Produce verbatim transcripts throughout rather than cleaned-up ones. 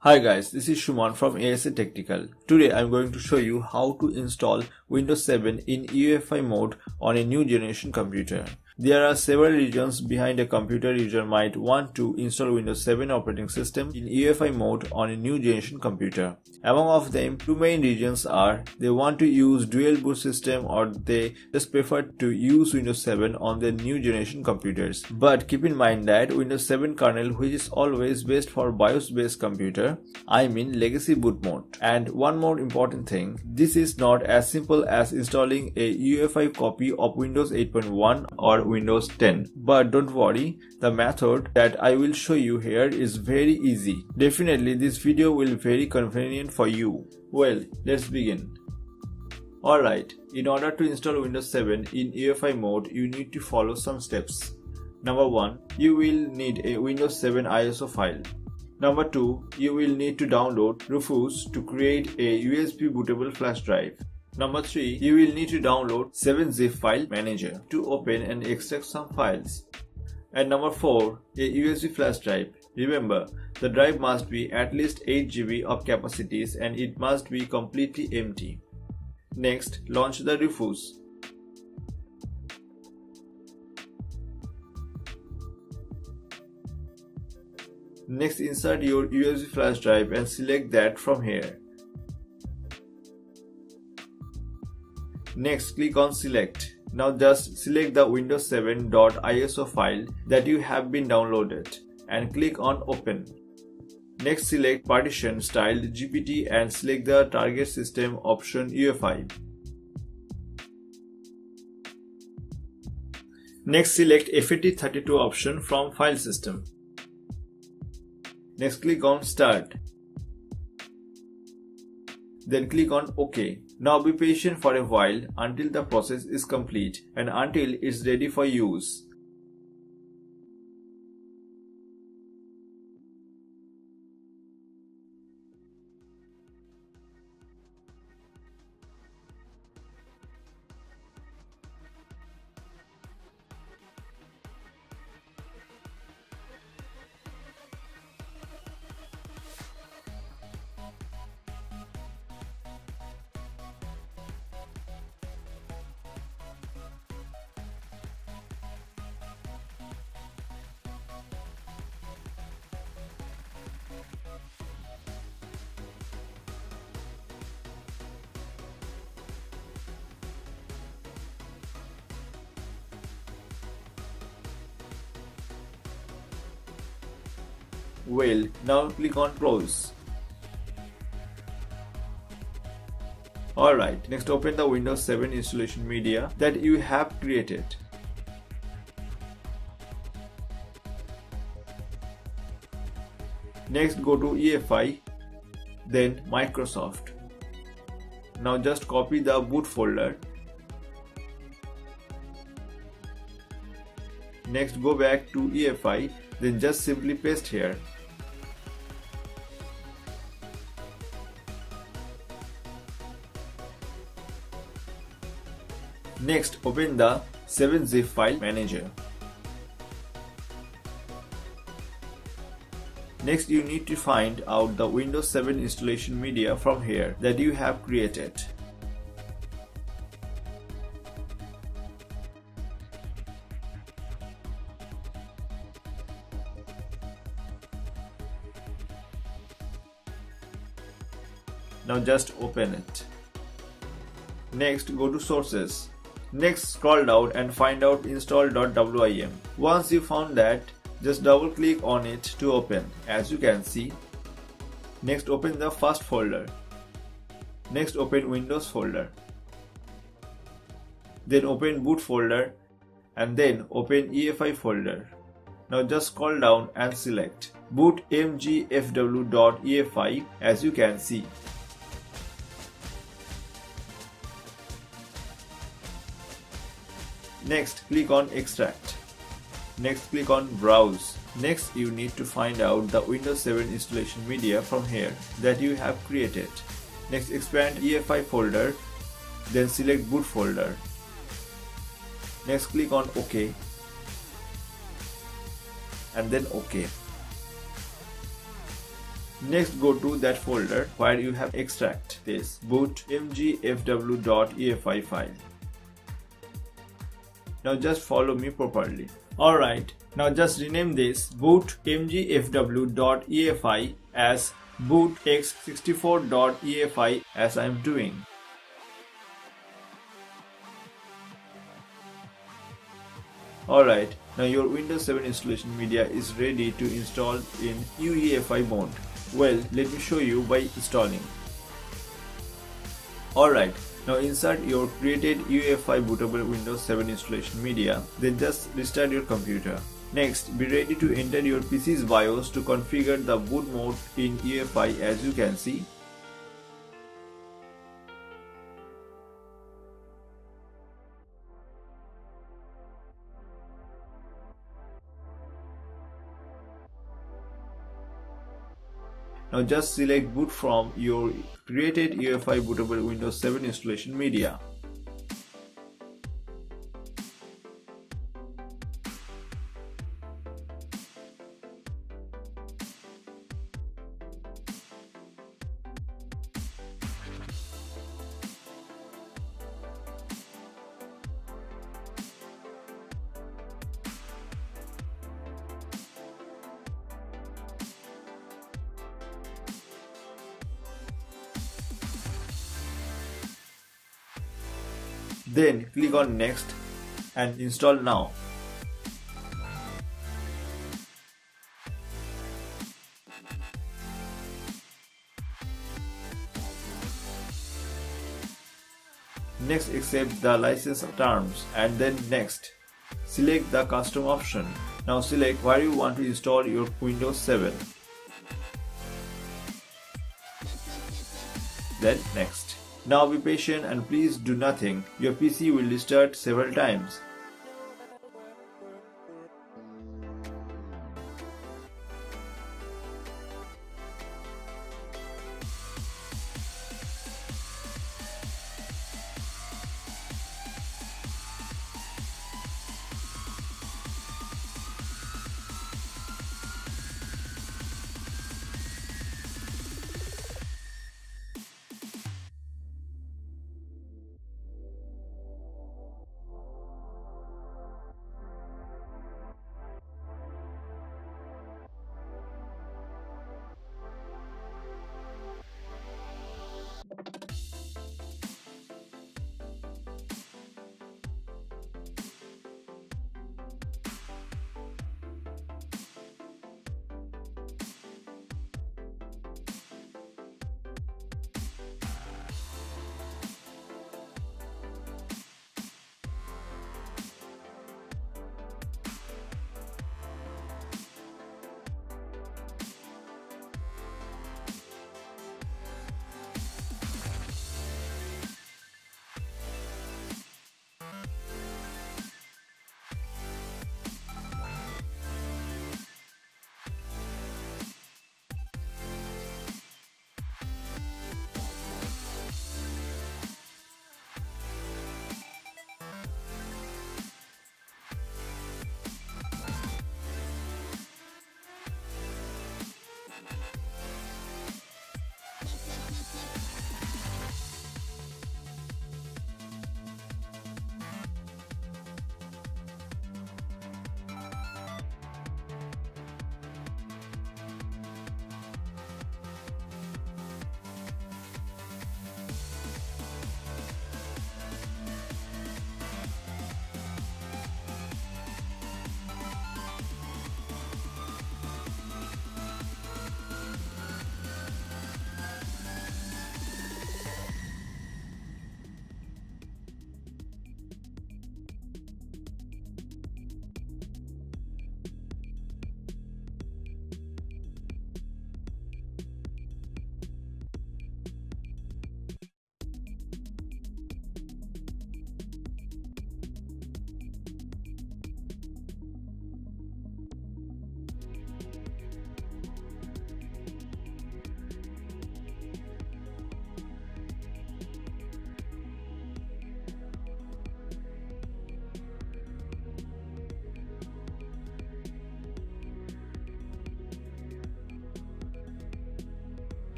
Hi guys, this is Shuman from A S A Technical. Today I am going to show you how to install Windows seven in U E F I mode on a new generation computer. There are several reasons behind a computer user might want to install Windows seven operating system in U E F I mode on a new generation computer. Among of them, two main reasons are they want to use dual boot system or they just prefer to use Windows seven on their new generation computers. But keep in mind that Windows seven kernel, which is always best for BIOS based computer, I mean legacy boot mode. And one more important thing, this is not as simple as installing a U E F I copy of Windows eight point one or Windows ten. But don't worry, the method that I will show you here is very easy. Definitely this video will be very convenient for you. Well, let's begin. Alright, in order to install Windows seven in U E F I mode, you need to follow some steps. Number one. You will need a Windows seven I S O file. Number two. You will need to download Rufus to create a U S B bootable flash drive. Number three. You will need to download seven zip file manager to open and extract some files. And number four. A U S B flash drive. Remember, the drive must be at least eight gigabytes of capacities and it must be completely empty. Next, launch the Rufus. Next, insert your U S B flash drive and select that from here. Next, click on select. Now just select the Windows seven dot I S O file that you have been downloaded and click on open. Next, select partition style G P T and select the target system option U E F I. Next, select F A T thirty-two option from file system. Next, click on start. Then click on OK. Now be patient for a while until the process is complete and until it's ready for use. Well, now click on close. Alright, next open the Windows seven installation media that you have created. Next, go to U E F I, then Microsoft. Now just copy the boot folder. Next, go back to U E F I, then just simply paste here. Next, open the seven zip file manager. Next, you need to find out the Windows seven installation media from here that you have created. Now just open it. Next, go to sources. Next, scroll down and find out install dot W I M. Once you found that, just double click on it to open, as you can see. Next, open the first folder. Next, open Windows folder. Then open boot folder and then open U E F I folder. Now just scroll down and select boot M G F W dot E F I, as you can see. Next, click on extract. Next, click on browse. Next, you need to find out the Windows seven installation media from here that you have created. Next, expand U E F I folder, then select boot folder. Next click on OK and then OK. Next go to that folder where you have extract this boot m g f w dot e f i file. Now just follow me properly. Alright, now just rename this boot m g f w dot e f i as boot x sixty-four dot e f i as I am doing. Alright, now your Windows seven installation media is ready to install in U E F I mode. Well, let me show you by installing. Alright, now insert your created U E F I bootable Windows seven installation media, then just restart your computer. Next, be ready to enter your P C's BIOS to configure the boot mode in U E F I as you can see. Now just select boot from your created U E F I bootable Windows seven installation media. Then click on next and install now. Next accept the license terms and then next. Select the custom option. Now select where you want to install your Windows seven. Then next. Now be patient and please do nothing. Your P C will restart several times.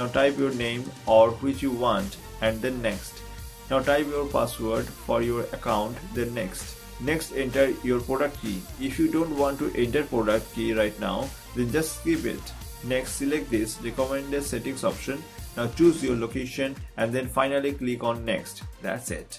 Now type your name or which you want and then next. Now type your password for your account, then next. Next enter your product key. If you don't want to enter product key right now, then just skip it. Next select this recommended settings option. Now choose your location and then finally click on next. That's it.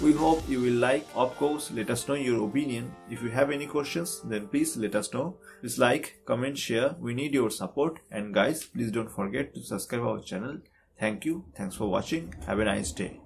We hope you will like. Of course, let us know your opinion. If you have any questions, then please let us know. Please like, comment, share. We need your support. And guys, please don't forget to subscribe our channel. Thank you. Thanks for watching. Have a nice day.